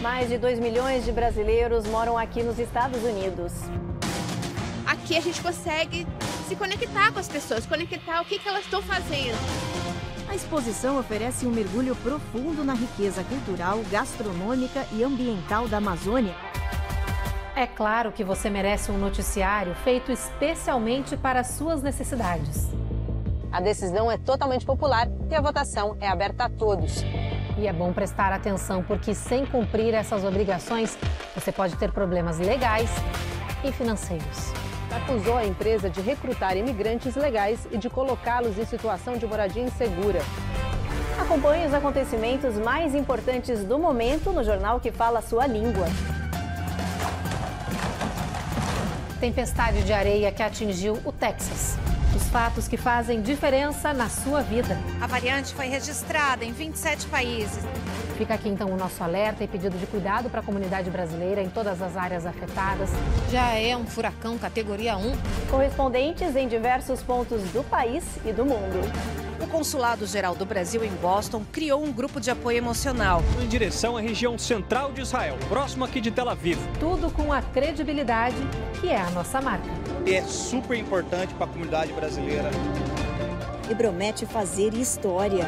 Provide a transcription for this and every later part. Mais de 2 milhões de brasileiros moram aqui nos Estados Unidos. Aqui a gente consegue se conectar com as pessoas, conectar o que elas estão fazendo. A exposição oferece um mergulho profundo na riqueza cultural, gastronômica e ambiental da Amazônia. É claro que você merece um noticiário feito especialmente para suas necessidades. A decisão é totalmente popular e a votação é aberta a todos. E é bom prestar atenção, porque sem cumprir essas obrigações, você pode ter problemas legais e financeiros. Acusou a empresa de recrutar imigrantes legais e de colocá-los em situação de moradia insegura. Acompanhe os acontecimentos mais importantes do momento no jornal que fala a sua língua. Tempestade de areia que atingiu o Texas. Os fatos que fazem diferença na sua vida. A variante foi registrada em 27 países. Fica aqui então o nosso alerta e pedido de cuidado para a comunidade brasileira em todas as áreas afetadas. Já é um furacão categoria 1. Correspondentes em diversos pontos do país e do mundo. O Consulado Geral do Brasil em Boston criou um grupo de apoio emocional. Em direção à região central de Israel, próximo aqui de Tel Aviv. Tudo com a credibilidade que é a nossa marca. É super importante para a comunidade brasileira. E promete fazer história.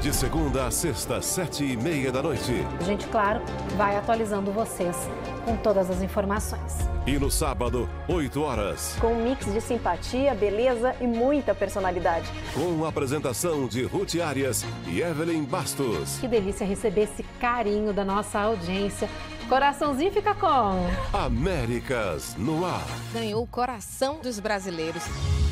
De segunda a sexta, 7h30 da noite. A gente, claro, vai atualizando vocês com todas as informações. E no sábado, 8h. Com um mix de simpatia, beleza e muita personalidade. Com a apresentação de Ruth Arias e Evelyn Bastos. Que delícia receber esse carinho da nossa audiência. Coraçãozinho fica com... Américas no ar. Ganhou o coração dos brasileiros.